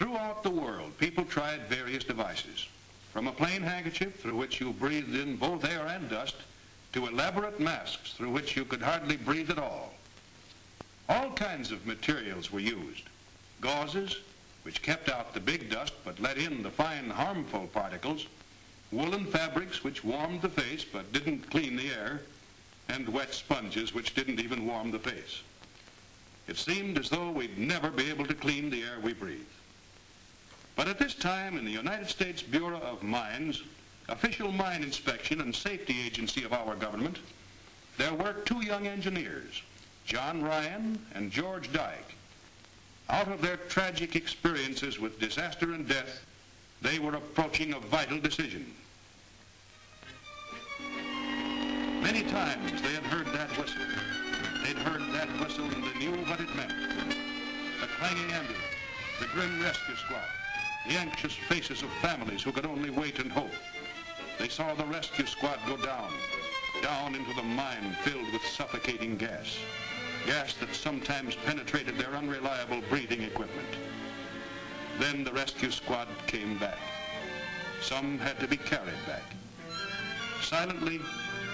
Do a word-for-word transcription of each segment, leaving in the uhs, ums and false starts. Throughout the world, people tried various devices, from a plain handkerchief through which you breathed in both air and dust, to elaborate masks through which you could hardly breathe at all. All kinds of materials were used. Gauzes, which kept out the big dust but let in the fine harmful particles, woolen fabrics which warmed the face but didn't clean the air, and wet sponges which didn't even warm the face. It seemed as though we'd never be able to clean the air we breathe. But at this time in the United States Bureau of Mines, official mine inspection and safety agency of our government, there worked two young engineers, John Ryan and George Dyke. Out of their tragic experiences with disaster and death, they were approaching a vital decision. Many times they had heard that whistle. They'd heard that whistle and they knew what it meant. The clanging ambulance, the Grim Rescue Squad, the anxious faces of families who could only wait and hope. They saw the rescue squad go down, down into the mine filled with suffocating gas, gas that sometimes penetrated their unreliable breathing equipment. Then the rescue squad came back. Some had to be carried back. Silently,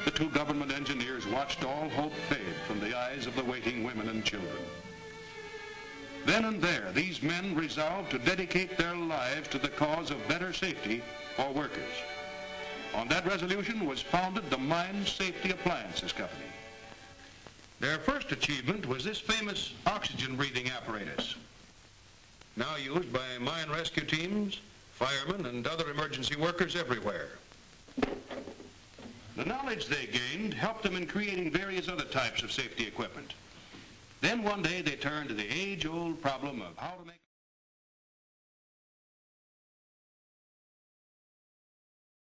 the two government engineers watched all hope fade from the eyes of the waiting women and children. Then and there, these men resolved to dedicate their lives to the cause of better safety for workers. On that resolution was founded the Mine Safety Appliances Company. Their first achievement was this famous oxygen-breathing apparatus, now used by mine rescue teams, firemen, and other emergency workers everywhere. The knowledge they gained helped them in creating various other types of safety equipment. Then one day they turned to the age-old problem of how to make